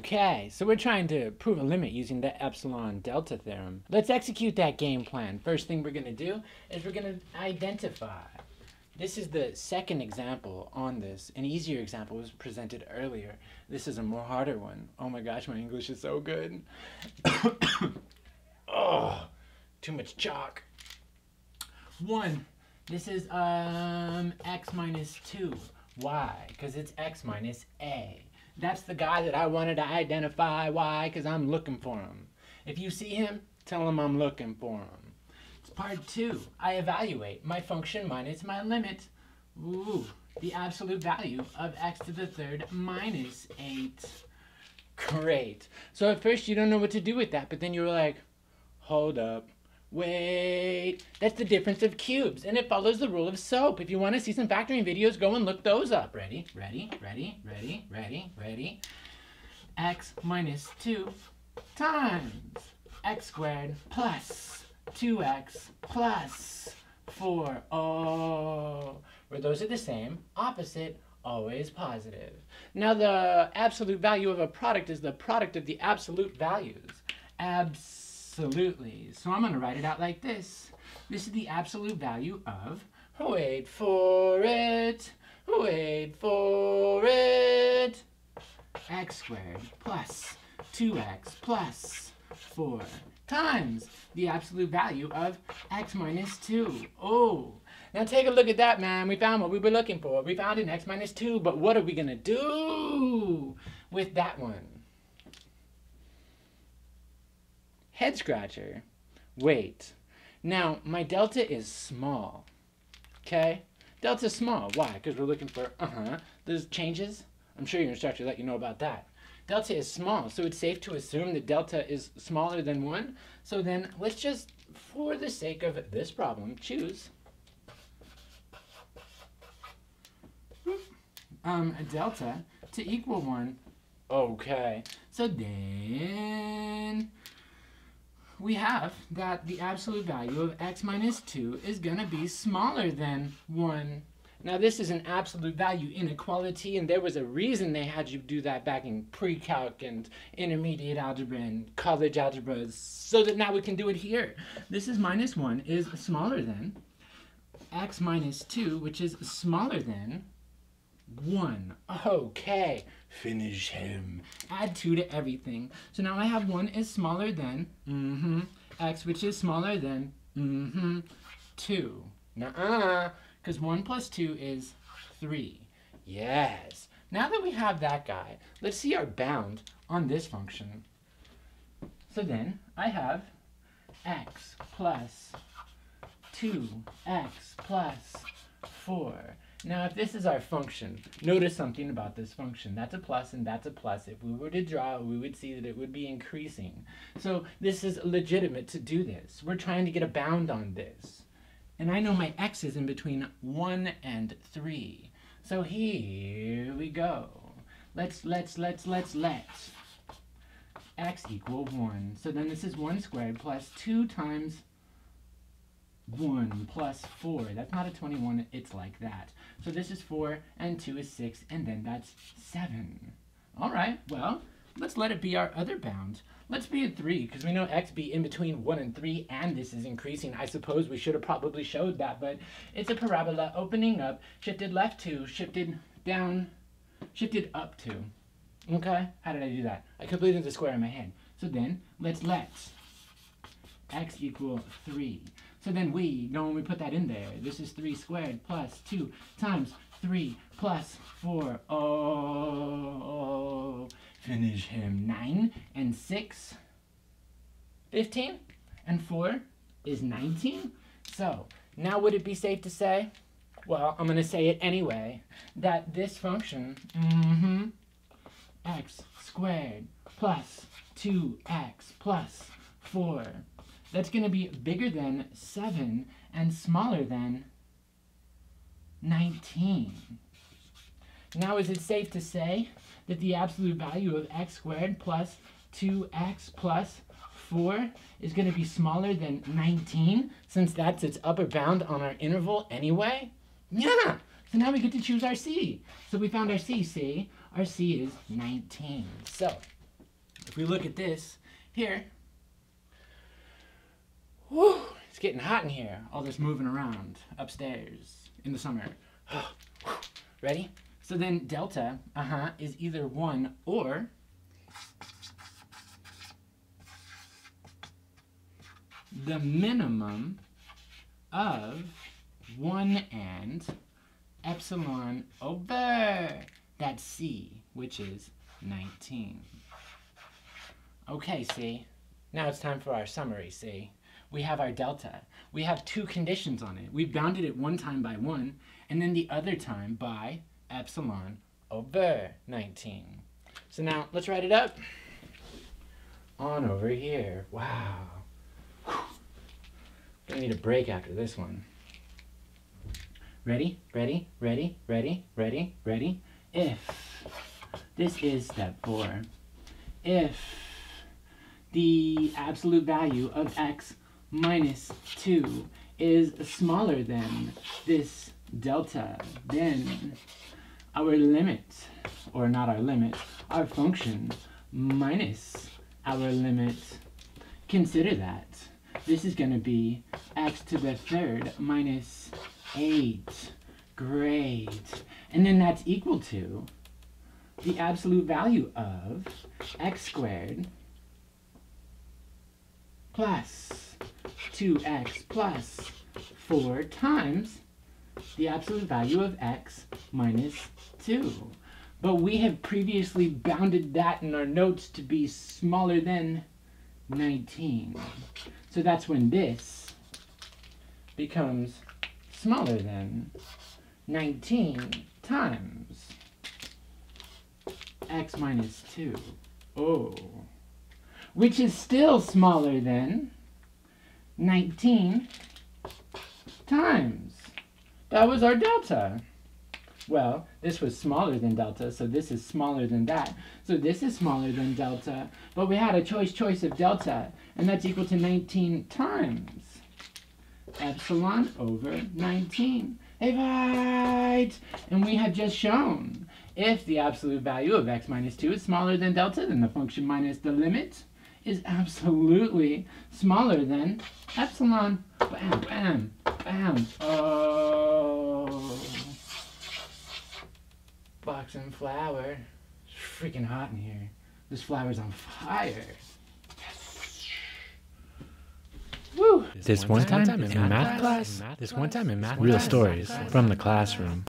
Okay, so we're trying to prove a limit using the epsilon delta theorem. Let's execute that game plan. First thing we're going to do is we're going to identify. This is the second example on this. An easier example was presented earlier. This is a more harder one. Oh my gosh, my English is so good. Oh, too much chalk. One, this is x minus 2. Why? Because it's x minus a. That's the guy that I wanted to identify. Why? Because I'm looking for him. If you see him, tell him I'm looking for him. It's part 2. I evaluate my function minus my limit. Ooh, the absolute value of x to the third minus 8. Great. So at first you don't know what to do with that, but then you're like, hold up. Wait, that's the difference of cubes, and it follows the rule of SOAP. If you want to see some factoring videos, go and look those up. Ready, ready, ready, ready, ready, ready. X minus 2 times x squared plus 2x plus 4. Oh, where those are the same, opposite, always positive. Now the absolute value of a product is the product of the absolute values. Absolutely. So I'm going to write it out like this. This is the absolute value of, wait for it, wait for it, x squared plus 2x plus 4 times the absolute value of x minus 2. Oh, now take a look at that, man. We found what we were looking for. We found an x minus 2, but what are we going to do with that one? Head scratcher. Wait. Now, my delta is small. Okay? Delta's small. Why? Because we're looking for, those changes. I'm sure your instructor let you know about that. Delta is small, so it's safe to assume that delta is smaller than 1. So then let's just, for the sake of this problem, choose a delta to equal 1. Okay. So then we have that the absolute value of x minus 2 is going to be smaller than 1. Now this is an absolute value inequality, and there was a reason they had you do that back in pre-calc and intermediate algebra and college algebra, so that now we can do it here. This is minus 1 is smaller than x minus 2, which is smaller than 1. Okay. Finish him. Add 2 to everything. So now I have 1 is smaller than x, which is smaller than 2. Nuh-uh. Because 1 plus 2 is 3. Yes. Now that we have that guy, let's see our bound on this function. So then I have x plus 2x plus 4. Now, if this is our function, notice something about this function. That's a plus and that's a plus. If we were to draw, we would see that it would be increasing. So this is legitimate to do this. We're trying to get a bound on this. And I know my x is in between 1 and 3. So here we go. Let's x equal 1. So then this is 1 squared plus 2 times 1 plus 4. That's not a 21, it's like that. So this is 4, and 2 is 6, and then that's 7. All right, well, let's let it be our other bound. Let's be at 3, because we know x be in between 1 and 3, and this is increasing. I suppose we should have probably showed that, but it's a parabola opening up, shifted left 2, shifted down, shifted up 2. Okay, how did I do that? I completed the square in my head. So then, let's let x equal 3. So then we know when we put that in there, this is 3 squared plus 2 times 3 plus 4. Oh, finish him. 9 and 6, 15, and 4 is 19. So now would it be safe to say, well, I'm going to say it anyway, that this function, x squared plus 2x plus 4, that's going to be bigger than 7 and smaller than 19. Now, is it safe to say that the absolute value of x squared plus 2x plus 4 is going to be smaller than 19, since that's its upper bound on our interval anyway? Yeah! So now we get to choose our c. So we found our c. Our c is 19. So If we look at this here, whew, it's getting hot in here. All this moving around upstairs in the summer. Ready? So then delta is either 1 or the minimum of 1 and epsilon over that C, which is 19. Okay, see? Now it's time for our summary, see? We have our delta. We have two conditions on it. We bounded it one time by 1, and then the other time by epsilon over 19. So now, let's write it up. On over here. Wow. I need a break after this one. Ready, ready, ready, ready, ready, ready. If, this is step 4, if the absolute value of x minus 2 is smaller than this delta, then our limit, or not our limit, our function minus our limit, consider that. This is going to be x to the 3rd minus 8. Great. And then that's equal to the absolute value of x squared plus 2x plus 4 times the absolute value of x minus 2. But we have previously bounded that in our notes to be smaller than 19. So that's when this becomes smaller than 19 times x minus 2. Oh. Which is still smaller than 19 times. That was our delta. Well, this was smaller than delta, so this is smaller than that. So this is smaller than delta, but we had a choice of delta, and that's equal to 19 times epsilon over 19. Hey, right! And we have just shown if the absolute value of x minus 2 is smaller than delta, then the function minus the limit is absolutely smaller than epsilon. Bam, bam, bam. Oh. Box and flower. It's freaking hot in here. This flower's on fire. Yes. Woo. This one time in math class. Real stories from the classroom.